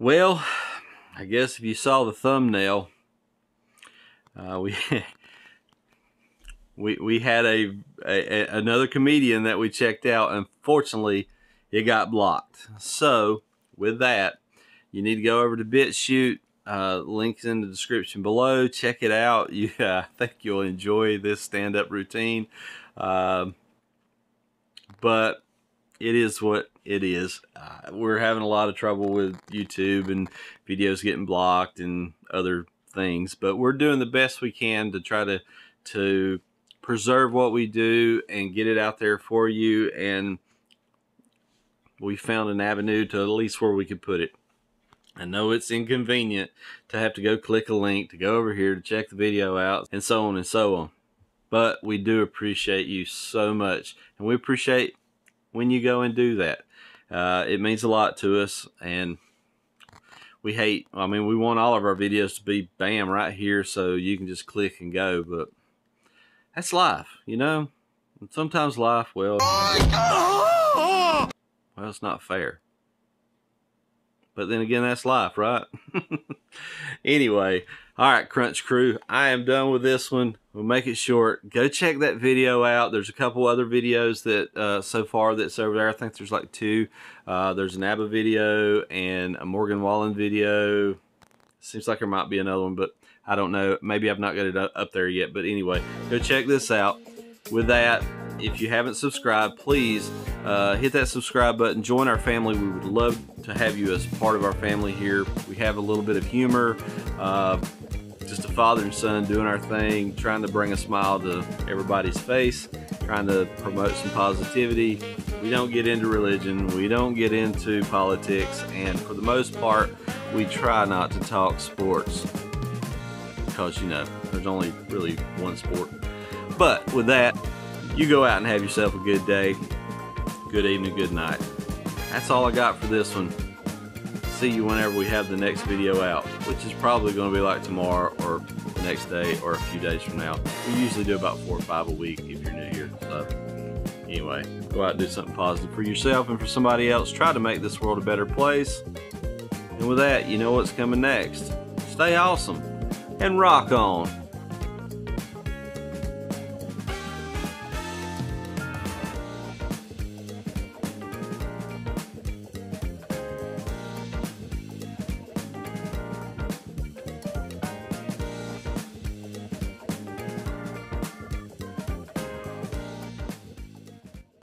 Well, I guess if you saw the thumbnail, we had another comedian that we checked out. Unfortunately, it got blocked. So with that, you need to go over to BitChute. Link's in the description below. Check it out. Yeah, I think you'll enjoy this stand-up routine. But it is what it is. We're having a lot of trouble with YouTube and videos getting blocked and other things, but we're doing the best we can to try to preserve what we do and get it out there for you. And we found an avenue to at least where we could put it. I know it's inconvenient to have to go click a link, to go over here, to check the video out, and so on and so on. But we do appreciate you so much. And we appreciate when you go and do that. It means a lot to us. And we hate, I mean, we want all of our videos to be bam right here so you can just click and go. But that's life, you know? And sometimes life, well, it's not fair. But then again, that's life, right? Anyway, all right, Crunch Crew, I am done with this one. We'll make it short. Go check that video out. There's a couple other videos that so far that's over there. I think there's like 2. There's an ABBA video and a Morgan Wallen video. Seems like there might be another one, but I don't know. Maybe I've not got it up there yet. But anyway, go check this out. With that, if you haven't subscribed, please hit that subscribe button. Join our family. We would love to have you as part of our family here. We have a little bit of humor, just a father and son doing our thing, trying to bring a smile to everybody's face, trying to promote some positivity. We don't get into religion. We don't get into politics. And for the most part, we try not to talk sports because, you know, there's only really one sport. But with that, you go out and have yourself a good day, good evening, good night. That's all I got for this one. See you whenever we have the next video out, which is probably going to be like tomorrow or the next day or a few days from now. We usually do about 4 or 5 a week if you're new here. So anyway, go out and do something positive for yourself and for somebody else. Try to make this world a better place. And with that, you know what's coming next. Stay awesome and rock on.